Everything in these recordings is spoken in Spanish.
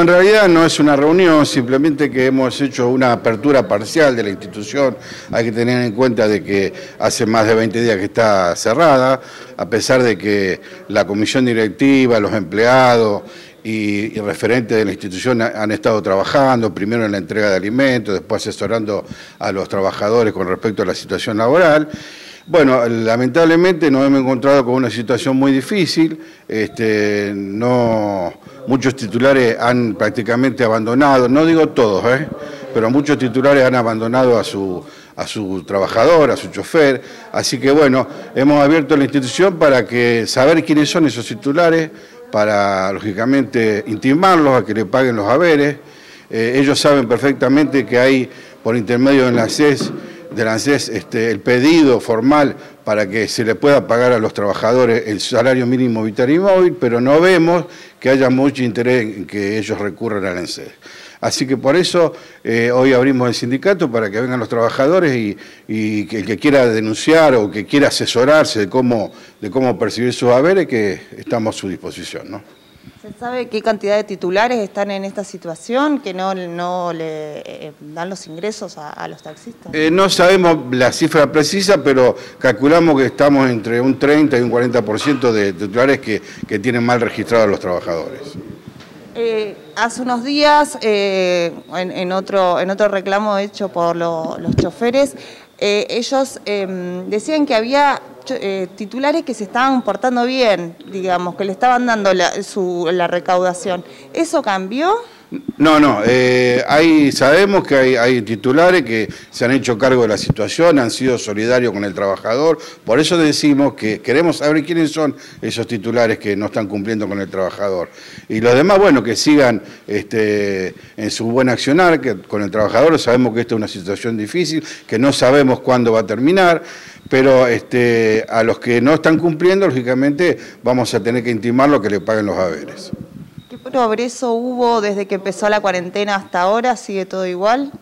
En realidad no es una reunión, simplemente que hemos hecho una apertura parcial de la institución. Hay que tener en cuenta de que hace más de 20 días que está cerrada, a pesar de que la comisión directiva, los empleados y referentes de la institución han estado trabajando, primero en la entrega de alimentos, después asesorando a los trabajadores con respecto a la situación laboral. Bueno, lamentablemente nos hemos encontrado con una situación muy difícil, muchos titulares han prácticamente abandonado, no digo todos, pero muchos titulares han abandonado a su trabajador, a su chofer, así que bueno, hemos abierto la institución para que saber quiénes son esos titulares, para lógicamente intimarlos a que le paguen los haberes. Ellos saben perfectamente que hay, por intermedio de la ANSES, el pedido formal para que se le pueda pagar a los trabajadores el salario mínimo vital y móvil, pero no vemos que haya mucho interés en que ellos recurran al ANSES. Así que por eso hoy abrimos el sindicato para que vengan los trabajadores y que el que quiera denunciar o que quiera asesorarse de cómo percibir sus haberes, que estamos a su disposición, ¿no? ¿Se sabe qué cantidad de titulares están en esta situación, que no le dan los ingresos a los taxistas? No sabemos la cifra precisa, pero calculamos que estamos entre un 30 y un 40% de titulares que tienen mal registrados los trabajadores. Hace unos días, en otro reclamo hecho por los choferes, ellos decían que había titulares que se estaban portando bien, digamos, que le estaban dando la recaudación. ¿Eso cambió? No, sabemos que hay titulares que se han hecho cargo de la situación, han sido solidarios con el trabajador, por eso decimos que queremos saber quiénes son esos titulares que no están cumpliendo con el trabajador. Y los demás, bueno, que sigan en su buen accionar con el trabajador. Sabemos que esta es una situación difícil, que no sabemos cuándo va a terminar, pero a los que no están cumpliendo, lógicamente, vamos a tener que intimarlo que le paguen los haberes. ¿Qué progreso hubo desde que empezó la cuarentena hasta ahora? ¿Sigue todo igual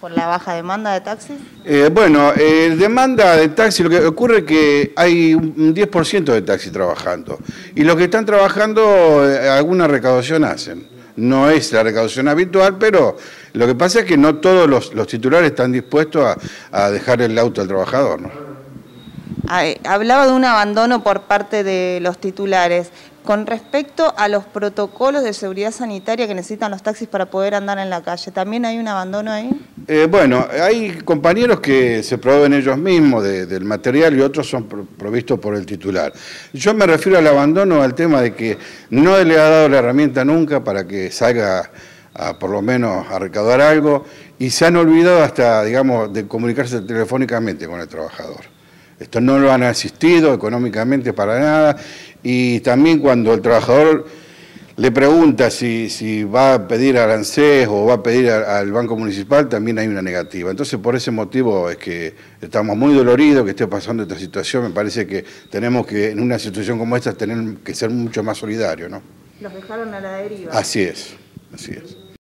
por la baja demanda de taxis? Demanda de taxis, lo que ocurre es que hay un 10% de taxis trabajando. Y los que están trabajando, alguna recaudación hacen. No es la recaudación habitual, pero lo que pasa es que no todos los titulares están dispuestos a dejar el auto al trabajador, ¿no? Hablaba de un abandono por parte de los titulares. Con respecto a los protocolos de seguridad sanitaria que necesitan los taxis para poder andar en la calle, ¿también hay un abandono ahí? Hay compañeros que se proveen ellos mismos del material y otros son provistos por el titular. Yo me refiero al abandono, al tema de que no le ha dado la herramienta nunca para que salga por lo menos a recaudar algo, y se han olvidado hasta, digamos, de comunicarse telefónicamente con el trabajador. Esto no lo han asistido económicamente para nada, y también cuando el trabajador le pregunta si va a pedir al ANSES o va a pedir al Banco Municipal, también hay una negativa. Entonces por ese motivo es que estamos muy doloridos que esté pasando esta situación. Me parece que tenemos que, en una situación como esta, tener que ser mucho más solidarios, ¿no? Los dejaron a la deriva. Así es, así es.